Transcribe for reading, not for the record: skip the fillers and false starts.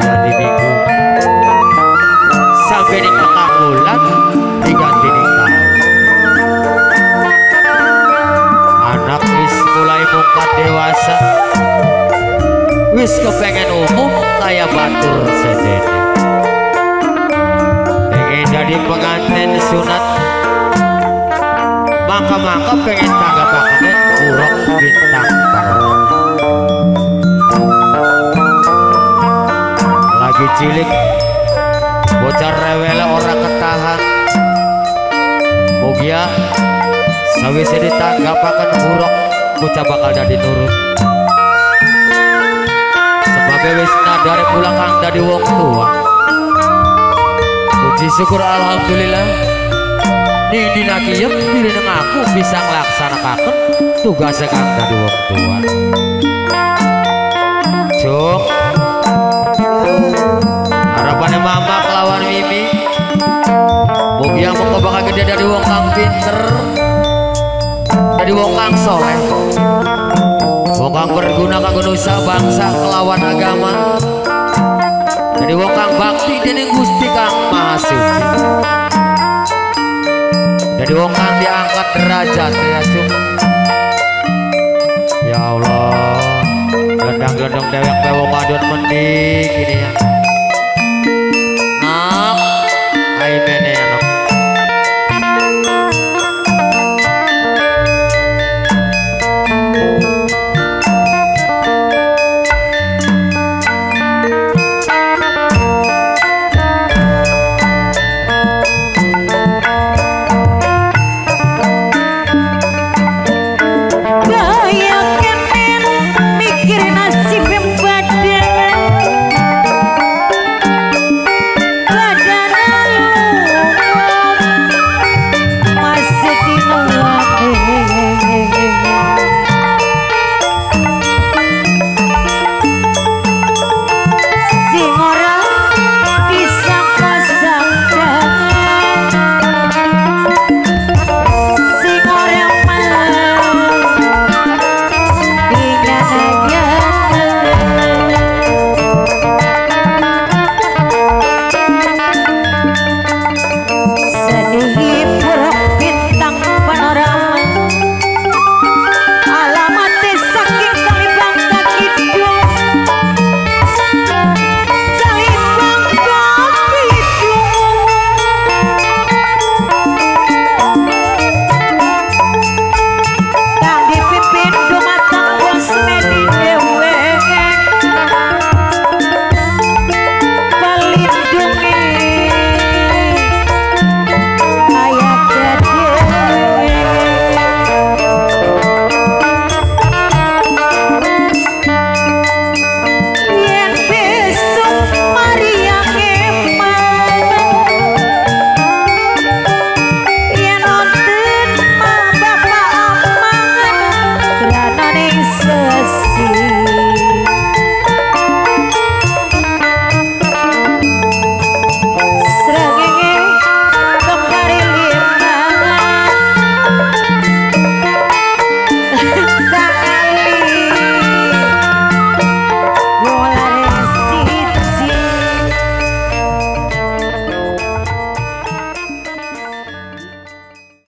dua diriku sampai di kota bulan diganti nikah. Anak wis mulai mungkat dewasa, wis kepengen umum kayak batur sedene. Pengen jadi pengantin sunat, maka pengen tanggapannya urok bintang baru. Lagi cilik bocah rewel orang ketahan, mugia sawise ditanggapaken buruk bocah bakal jadi nurut. Sebab wis nadare pulang kang dadi wong tua. Puji syukur alhamdulillah nindi nakiyep direneng aku bisa nglaksanakan tugas kang dadi wong tua. Cuk harapannya mama kelawan mimi mugi yang muka bakal gede dari wong kang pinter, dari wong kang soleh, wong kang berguna kanggo nusa bangsa kelawan agama, dari wong kang bakti dening Gusti Kang Maha Suci, dari wong kang diangkat derajat ya Cuk. Ya Allah, gendang-gendang dewek bewok adon mendi